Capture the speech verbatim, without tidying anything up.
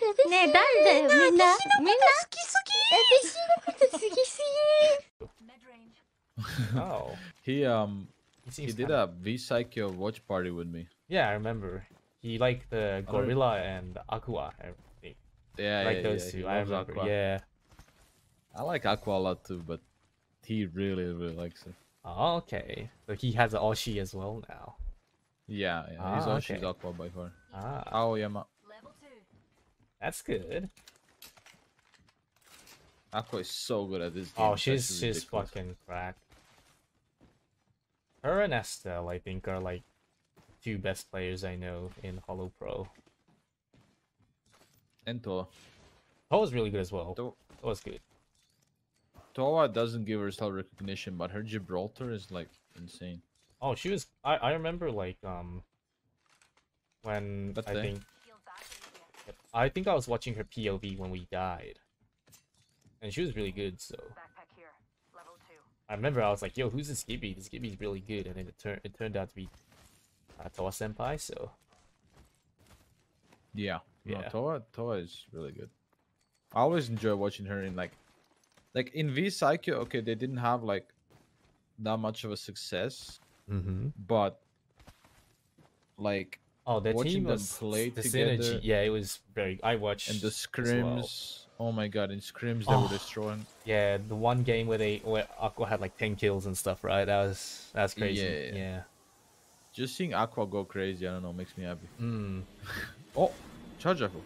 ねえ、誰だよみんな。みんな好きすぎ。私のこと好きすぎ。Oh, he um he did a V Psycho watch party with me. Yeah, I remember. He liked the gorilla and Aqua. Everything. Yeah, like those two. I remember. Yeah. I like Aqua a lot too, but he really, really likes it. Okay, so he has an Oshi as well now. Yeah, yeah, he's Oshi's Aqua by far. Ah, Aoyama. That's good. Aqua is so good at this game. Oh, she's she's fucking crack. Her and Estelle, I think, are like two best players I know in Holo Pro. And Towa. Towa's really good as well. Towa's good. Towa doesn't give herself recognition, but her Gibraltar is like insane. Oh, she was. I I remember like um when that I thing. think. I think I was watching her P O V when we died, and she was really good. So here, level two. I remember I was like, "Yo, who's this Gibby? This Gibby's really good," and then it turned it turned out to be uh, Towa Senpai. So yeah, yeah, no, Towa Towa is really good. I always enjoy watching her in like, like in V Psycho. Okay, they didn't have like that much of a success, mm-hmm. but like. Oh, the team was play the together. Synergy. Yeah, it was very. I watched and the scrims. As well. Oh my god, in scrims oh. they were destroying. Yeah, the one game where they where Aqua had like ten kills and stuff, right? That was that's crazy. Yeah. yeah. Just seeing Aqua go crazy, I don't know, makes me happy. Mm. Oh, charge Aqua.